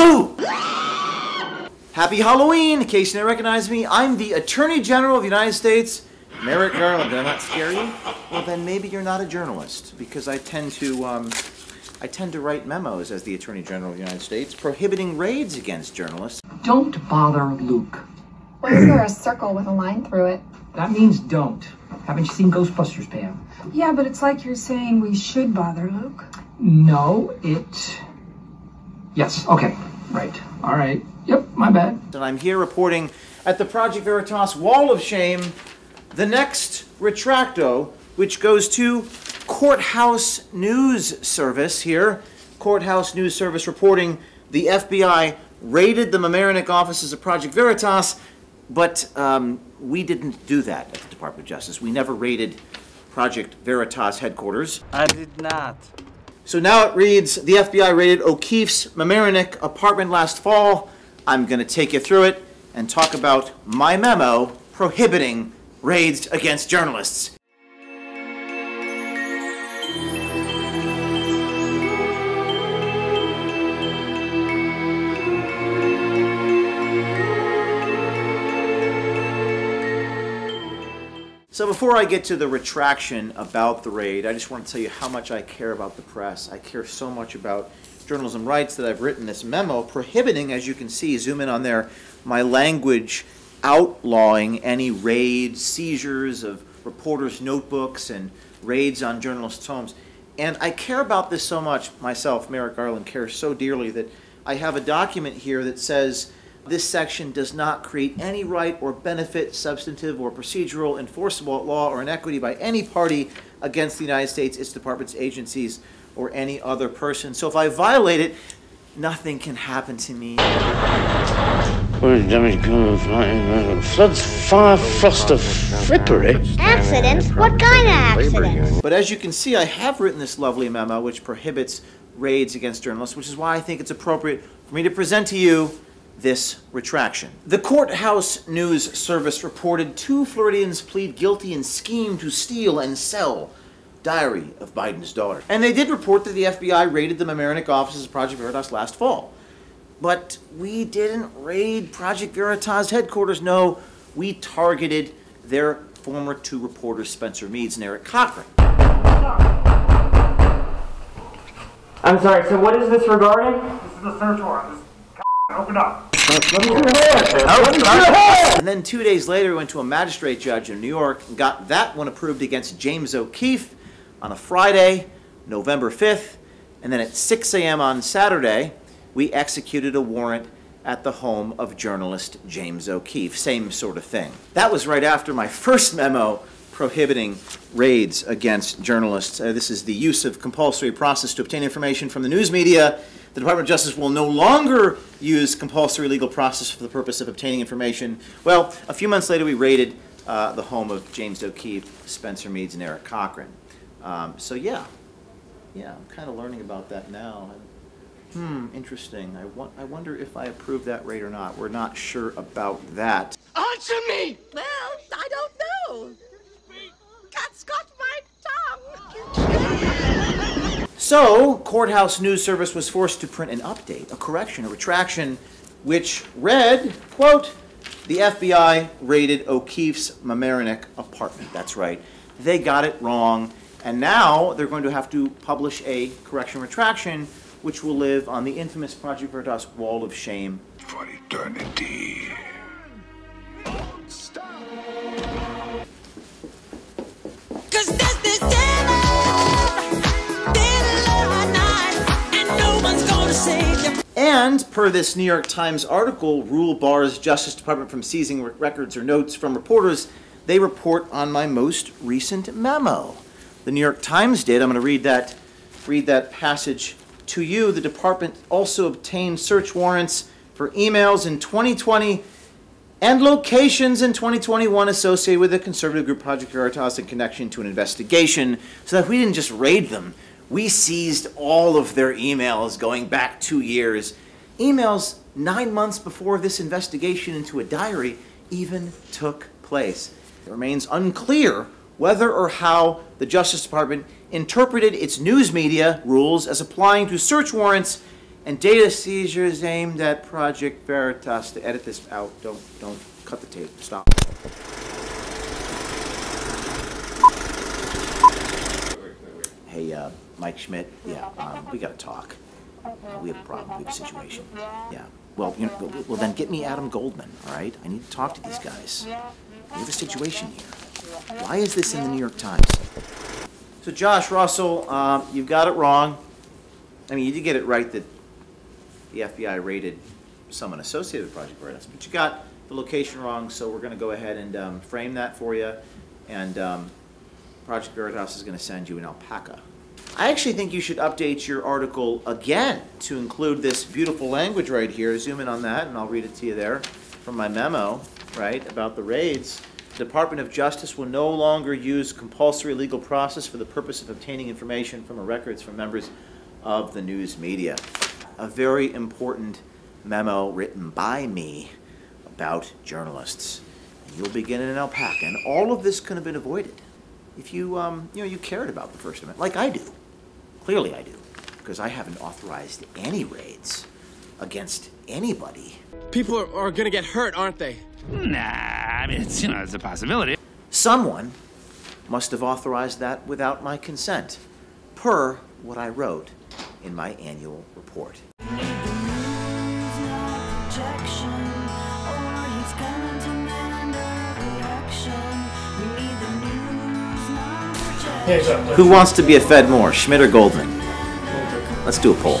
Boo! Happy Halloween! In case you didn't recognize me, I'm the Attorney General of the United States, Merrick Garland. Did I not scare you? Well, then maybe you're not a journalist, because I tend to write memos as the Attorney General of the United States, prohibiting raids against journalists. Don't bother, Luke. Why is there a circle with a line through it? That means don't. Haven't you seen Ghostbusters, Pam? Yeah, but it's like you're saying we should bother, Luke. No, it... Yes, okay, right, all right. Yep, my bad. And I'm here reporting at the Project Veritas Wall of Shame, the next retracto, which goes to Courthouse News Service here. Courthouse News Service reporting the FBI raided the Mamaroneck offices of Project Veritas, but we didn't do that at the Department of Justice. We never raided Project Veritas headquarters. I did not. So now it reads, the FBI raided O'Keefe's Mamaroneck apartment last fall. I'm going to take you through it and talk about my memo prohibiting raids against journalists. So before I get to the retraction about the raid, I just want to tell you how much I care about the press. I care so much about journalism rights that I've written this memo prohibiting, as you can see, zoom in on there, my language outlawing any raids, seizures of reporters' notebooks, and raids on journalists' homes. And I care about this so much myself, Merrick Garland, cares so dearly that I have a document here that says, this section does not create any right or benefit, substantive or procedural, enforceable at law or in equity by any party against the United States, its departments, agencies, or any other person. So if I violate it, nothing can happen to me. Floods, fire, frost of frippery. Accidents? What kind of accidents? But as you can see, I have written this lovely memo which prohibits raids against journalists, which is why I think it's appropriate for me to present to you this retraction. The Courthouse News Service reported two Floridians plead guilty in scheme to steal and sell diary of Biden's daughter. And they did report that the FBI raided the Mamaroneck offices of Project Veritas last fall. But we didn't raid Project Veritas headquarters. No, we targeted their former two reporters, Spencer Meads and Eric Cochran. I'm sorry, so what is this regarding? This is a search warrant. Open up. And then 2 days later, we went to a magistrate judge in New York and got that one approved against James O'Keefe on a Friday, November 5th. And then at 6 a.m. on Saturday, we executed a warrant at the home of journalist James O'Keefe. Same sort of thing. That was right after my first memo prohibiting raids against journalists. This is the use of compulsory process to obtain information from the news media. The Department of Justice will no longer use compulsory legal process for the purpose of obtaining information. Well, a few months later, we raided the home of James O'Keefe, Spencer Meads, and Eric Cochran. So yeah, I'm kind of learning about that now. Interesting. I wonder if I approve that raid or not. We're not sure about that. Answer me! Well, I don't know. That's got my tongue. So, Courthouse News Service was forced to print an update, a correction, a retraction, which read, quote, the FBI raided O'Keefe's Mamaroneck apartment. That's right. They got it wrong. And now they're going to have to publish a correction retraction, which will live on the infamous Project Veritas Wall of Shame. For eternity. Stop. Cause that's the devil. And per this New York Times article, rule bars Justice Department from seizing records or notes from reporters. They report on my most recent memo. The New York Times did. I'm going to read that passage to you. The department also obtained search warrants for emails in 2020 and locations in 2021 associated with the conservative group Project Veritas in connection to an investigation, so that we didn't just raid them. We seized all of their emails going back 2 years. Emails 9 months before this investigation into a diary even took place. It remains unclear whether or how the Justice Department interpreted its news media rules as applying to search warrants And data seizures aimed at Project Veritas. To edit this out, don't cut the tape, stop. Hey, Mike Schmidt, yeah, we gotta talk. We have a problem, we have a situation. Yeah, well, you know, well then get me Adam Goldman, all right? I need to talk to these guys. We have a situation here. Why is this in the New York Times? So Josh Russell, you've got it wrong. I mean, you did get it right that the FBI raided someone associated with Project Veritas, but you got the location wrong, so we're going to go ahead and frame that for you, and Project Veritas is going to send you an alpaca. I actually think you should update your article again to include this beautiful language right here. Zoom in on that, and I'll read it to you there from my memo, right, about the raids. The Department of Justice will no longer use compulsory legal process for the purpose of obtaining information from records from members of the news media. A very important memo written by me about journalists. And you'll be getting an alpaca, and all of this could have been avoided if you, you know, you cared about the First Amendment, like I do. Clearly I do, because I haven't authorized any raids against anybody. People are gonna get hurt, aren't they? Nah, I mean, it's, you know, it's a possibility. Someone must have authorized that without my consent, per what I wrote in my annual report. Who wants to be a Fed more, Schmidt or Goldman? Let's do a poll.